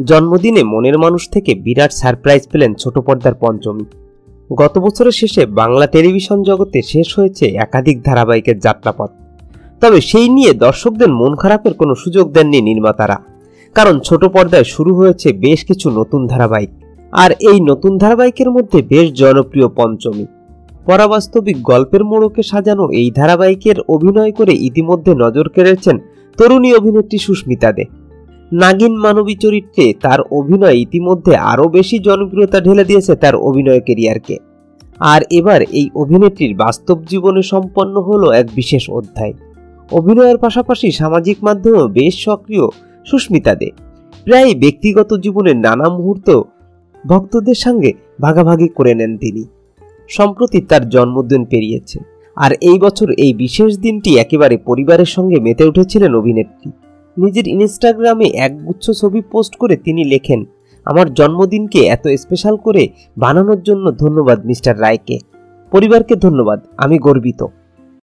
जन्मदिने मनेर मानुष थेके बिराट surprise plane छोट पर्दार पंचमी। गत बछरेर शेषे बांगला टेलिभिशन जगते शेष हयेछे एकाधिक धाराबाहिकेर यात्रापथ, तबे सेई निये दर्शकदेर मन खारापेर कोनो सुयोग देननि निर्मातारा। कारण छोट पर्दाय शुरू हयेछे बेश किछु नतून धाराबाहिक, आर एई नतून धाराबाहिकेर मध्ये बेश जनप्रिय पंचमी। पराबास्तविक गल्पेर मोड़के साजानो एई धाराबाहिकेर अभिनय करे इतिमध्ये नजर केड़ेछेन तरुणी अभिनेत्री सुस्मिता दे। नागिन मानवी चरित्रे तार अभिनय इतिमध्ये आरो बेशी जनप्रियता ढेले दिएछे तार अभिनय कैरियारके। आर एबार एई अभिनेत्रीर बास्तव जीवने सम्पन्न हलो एक विशेष अध्याय। अभिनयेर पाशापाशि सामाजिक माध्यमे बेश सक्रिय सुस्मिता दे प्राय व्यक्तिगत जीवनेर नाना मुहूर्त भक्तदेर संगे भागाभागी करे नेन। तिनि सम्प्रति तार जन्मदिन पेरियेछे आर एई बछर एई विशेष दिनटी एकेबारे परिवारेर संगे मेते उठेछिलेन अभिनेत्री। निजेर इन्स्टाग्रामे एक गुच्छ छवि पोस्ट करे तिनि लेखेन, आमार जन्मदिनके एत स्पेशाल करे बानानोर जोन्नो धन्यवाद मिस्टर रायके। परिवारके धन्यवाद, आमी गर्वित।